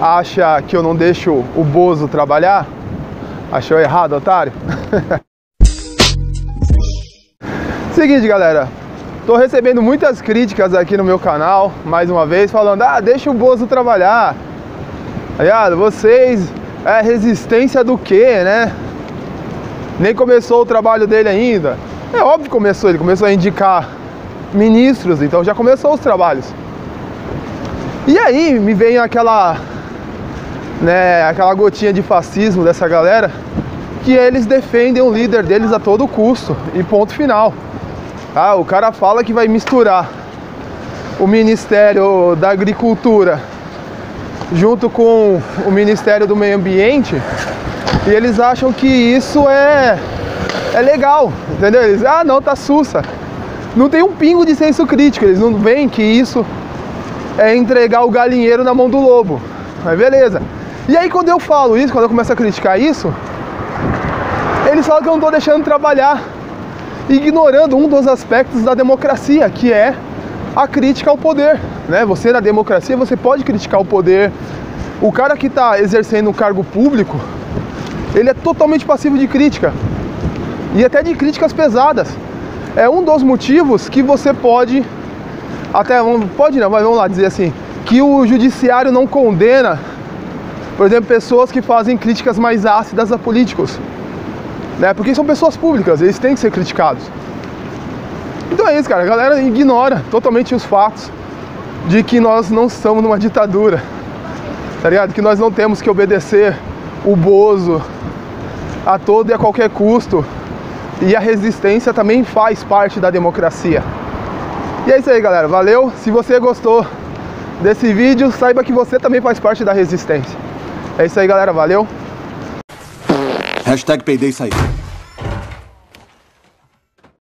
acha que eu não deixo o Bozo trabalhar? Achou errado, otário? Seguinte, galera, tô recebendo muitas críticas aqui no meu canal, mais uma vez, falando: ah, deixa o Bozo trabalhar, aliado, vocês, é resistência do quê, né? Nem começou o trabalho dele ainda. É óbvio que começou, ele começou a indicar ministros, então já começou os trabalhos. E aí me vem aquela, né, aquela gotinha de fascismo dessa galera, que eles defendem o líder deles a todo custo e ponto final. Ah, o cara fala que vai misturar o Ministério da Agricultura junto com o Ministério do Meio Ambiente, e eles acham que isso é legal, entendeu? Eles, ah, não, tá sussa. Não tem um pingo de senso crítico, eles não veem que isso é entregar o galinheiro na mão do lobo. Mas beleza. E aí quando eu falo isso, quando eu começo a criticar isso, eles falam que eu não tô deixando trabalhar, ignorando um dos aspectos da democracia, que é a crítica ao poder, né? Você na democracia, você pode criticar o poder. O cara que está exercendo um cargo público, ele é totalmente passivo de crítica, e até de críticas pesadas. É um dos motivos que você pode, até, pode não, mas vamos lá dizer assim, que o judiciário não condena, por exemplo, pessoas que fazem críticas mais ácidas a políticos, né? Porque são pessoas públicas, eles têm que ser criticados. Então é isso, cara, a galera ignora totalmente os fatos de que nós não estamos numa ditadura, tá ligado? Que nós não temos que obedecer o Bozo a todo e a qualquer custo, e a resistência também faz parte da democracia. E é isso aí, galera, valeu. Se você gostou desse vídeo, saiba que você também faz parte da resistência. É isso aí, galera, valeu. #peidei e saí.